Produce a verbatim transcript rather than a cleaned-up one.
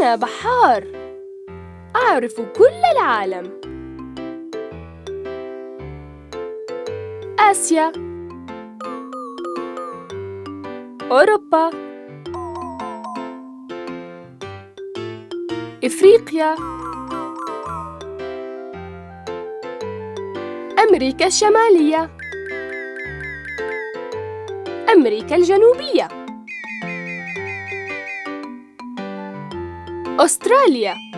أنا بحار، أعرف كل العالم. آسيا، أوروبا، إفريقيا، أمريكا الشمالية، أمريكا الجنوبية، أستراليا.